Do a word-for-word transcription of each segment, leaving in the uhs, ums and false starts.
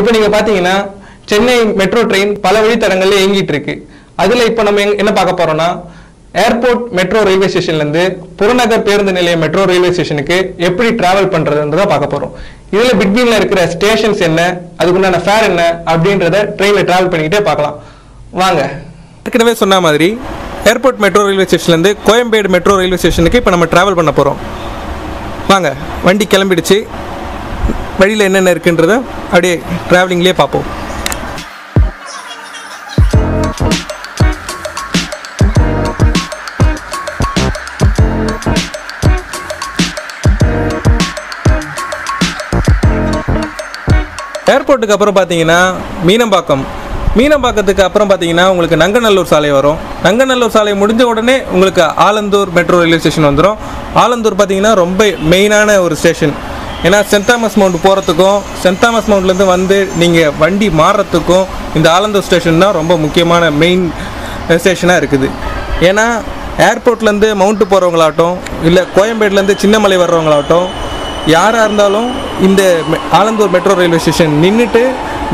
இப்போ நீங்க பாத்தீங்கன்னா சென்னை மெட்ரோ ட்ரெயின் பல வழித்தடங்கள்ல இயங்கிட்டு இருக்கு. அதுல இப்போ நம்ம என்ன பார்க்க போறோம்னா ஏர்போர்ட் மெட்ரோ ரயில்வே ஸ்டேஷன்ல இருந்து புறநகர் பேருந்து நிலைய மெட்ரோ ரயில்வே ஸ்டேஷனுக்கு எப்படி டிராவல் பண்றதுன்றத பார்க்க போறோம். இதுல பிட்வீன்ல இருக்கிற ஸ்டேஷன்ஸ் என்ன, அதுக்குண்டான ஃபேர் என்ன அப்படின்றத ட்ரெயின்ல டிராவல் பண்ணிக்கிட்டே பார்க்கலாம். வாங்க. ஏற்கனவே சொன்ன மாதிரி ஏர்போர்ட் மெட்ரோ ரயில்வே ஸ்டேஷன்லேருந்து கோயம்பேடு மெட்ரோ ரயில்வே ஸ்டேஷனுக்கு இப்போ நம்ம ட்ராவல் பண்ண போகிறோம். வாங்க, வண்டி கிளம்பிடுச்சு. வழியில் என்னென்ன இருக்குன்றத அப்படியே ட்ராவலிங்லேயே பார்ப்போம். ஏர்போர்ட்டுக்கு அப்புறம் பார்த்தீங்கன்னா மீனம்பாக்கம், மீனம்பாக்கத்துக்கு அப்புறம் பார்த்தீங்கன்னா உங்களுக்கு நங்கநல்லூர் சாலை வரும். நங்கநல்லூர் சாலை முடிஞ்ச உடனே உங்களுக்கு ஆலந்தூர் மெட்ரோ ரயில்வே ஸ்டேஷன் வந்துடும். ஆலந்தூர் பார்த்தீங்கன்னா ரொம்ப மெயினான ஒரு ஸ்டேஷன். ஏன்னா சென்ட் தாமஸ் மவுண்ட் போகிறதுக்கும் சென்ட் தாமஸ் மவுண்ட்லேருந்து வந்து நீங்கள் வண்டி மாறுறதுக்கும் இந்த ஆலந்தூர் ஸ்டேஷன் தான் ரொம்ப முக்கியமான மெயின் ஸ்டேஷனாக இருக்குது. ஏன்னா ஏர்போர்ட்லேருந்து மவுண்ட்டு போகிறவங்களாகட்டும் இல்லை கோயம்பேடுலேருந்து சின்னமலை வர்றவங்களாகட்டும் யாராக இருந்தாலும் இந்த ஆலந்தூர் மெட்ரோ ரயில்வே ஸ்டேஷன் நின்றுட்டு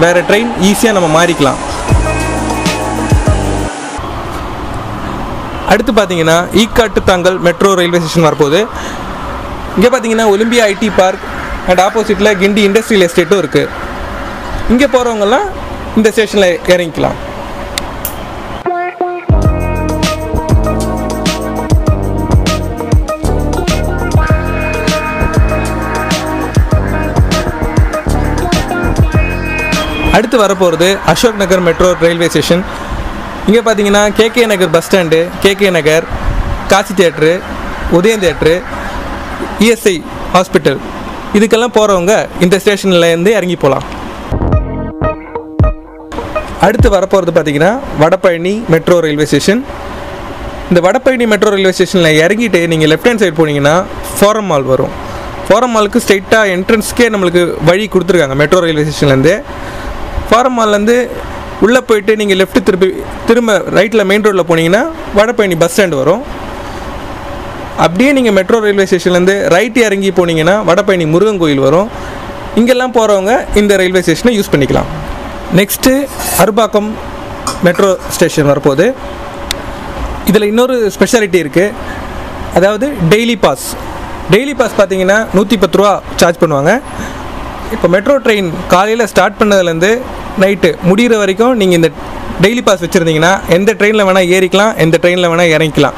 வேறு ட்ரெயின் ஈஸியாக நம்ம மாறிக்கலாம். அடுத்து பார்த்தீங்கன்னா ஈக்காட்டுத்தாங்கல் மெட்ரோ ரயில்வே ஸ்டேஷன் வரப்போகுது. இங்கே பார்த்தீங்கன்னா ஒலிம்பியா ஐடி பார்க் அண்ட் ஆப்போசிட்டில் கிண்டி இண்டஸ்ட்ரியல் எஸ்டேட்டும் இருக்குது. இங்கே போகிறவங்கெல்லாம் இந்த ஸ்டேஷனில் இறங்கிக்கலாம். அடுத்து வரப்போகிறது Ashok Nagar metro railway station. இங்கே பார்த்தீங்கன்னா KK Nagar bus stand, KK Nagar, Kasi theatre, Udhayam theatre, ESI hospital, இதுக்கெல்லாம் போகிறவங்க இந்த ஸ்டேஷன்லேருந்து இறங்கி போகலாம். அடுத்து வரப்போகிறது பார்த்தீங்கன்னா வடபழனி மெட்ரோ ரயில்வே ஸ்டேஷன். இந்த வடபழனி மெட்ரோ ரயில்வே ஸ்டேஷனில் இறங்கிட்டு நீங்கள் லெஃப்ட் ஹேண்ட் சைடு போனீங்கன்னா ஃபோரம் மால் வரும். ஃபோரம் மாலுக்கு ஸ்ட்ரெயிட்டாக என்ட்ரன்ஸ்க்கே நம்மளுக்கு வழி கொடுத்துருக்காங்க மெட்ரோ ரயில்வே ஸ்டேஷன்லேருந்து. ஃபாரம் மால்லேருந்து உள்ளே போயிட்டு நீங்கள் லெஃப்ட் திருப்பி திரும்ப ரைட்டில் மெயின் ரோட்டில் போனீங்கன்னா வடபழனி பஸ் ஸ்டாண்டு வரும். அப்படியே நீங்கள் மெட்ரோ ரயில்வே ஸ்டேஷன்லேருந்து ரைட்டு இறங்கி போனீங்கன்னா வடபழனி முருகன் கோயில் வரும். இங்கெல்லாம் போகிறவங்க இந்த ரயில்வே ஸ்டேஷனை யூஸ் பண்ணிக்கலாம். நெக்ஸ்ட்டு அரும்பாக்கம் மெட்ரோ ஸ்டேஷன் வரப்போகுது. இதில் இன்னொரு ஸ்பெஷாலிட்டி இருக்குது, அதாவது டெய்லி பாஸ். டெய்லி பாஸ் பார்த்தீங்கன்னா நூற்றி பத்து ரூபா சார்ஜ் பண்ணுவாங்க. இப்போ மெட்ரோ ட்ரெயின் காலையில் ஸ்டார்ட் பண்ணதுலேருந்து நைட்டு முடிகிற வரைக்கும் நீங்கள் இந்த டெய்லி பாஸ் வச்சுருந்தீங்கன்னா எந்த ட்ரெயினில் வேணால் ஏறிக்கலாம், எந்த ட்ரெயினில் வேணால் இறங்கிக்கலாம்.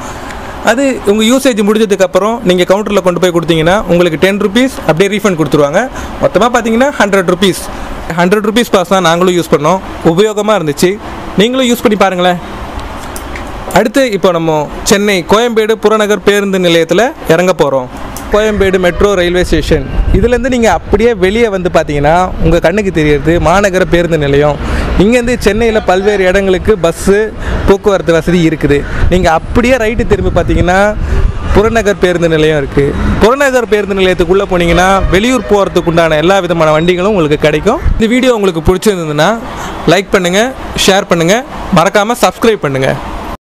அது உங்கள் யூசேஜ் முடிஞ்சதுக்கப்புறம் நீங்கள் கவுண்டரில் கொண்டு போய் கொடுத்தீங்கன்னா உங்களுக்கு டென் ருபீஸ் அப்படியே ரீஃபண்ட் கொடுத்துருவாங்க. மொத்தமாக பார்த்தீங்கன்னா hundred rupees hundred rupees pass தான் நாங்களும் யூஸ் பண்ணோம். உபயோகமாக இருந்துச்சு, நீங்களும் யூஸ் பண்ணி பாருங்களேன். அடுத்து இப்போ நம்ம சென்னை கோயம்பேடு புறநகர் பேருந்து நிலையத்தில் இறங்க போகிறோம். கோயம்பேடு மெட்ரோ ரயில்வே ஸ்டேஷன் இதுலேருந்து நீங்கள் அப்படியே வெளியே வந்து பார்த்தீங்கன்னா உங்கள் கண்ணுக்கு தெரிகிறது மாநகர பேருந்து நிலையம். இங்கேருந்து சென்னையில் பல்வேறு இடங்களுக்கு பஸ்ஸு போக்குவரத்து வசதி இருக்குது. நீங்கள் அப்படியே ரைட்டு திரும்பி பார்த்தீங்கன்னா புறநகர் பேருந்து நிலையம் இருக்குது. புறநகர் பேருந்து நிலையத்துக்குள்ளே போனீங்கன்னா வெளியூர் போகிறதுக்கு உண்டான எல்லா விதமான வண்டிகளும் உங்களுக்கு கிடைக்கும். இந்த வீடியோ உங்களுக்கு பிடிச்சிருந்ததுன்னா லைக் பண்ணுங்கள், ஷேர் பண்ணுங்கள், மறக்காமல் சப்ஸ்கிரைப் பண்ணுங்கள்.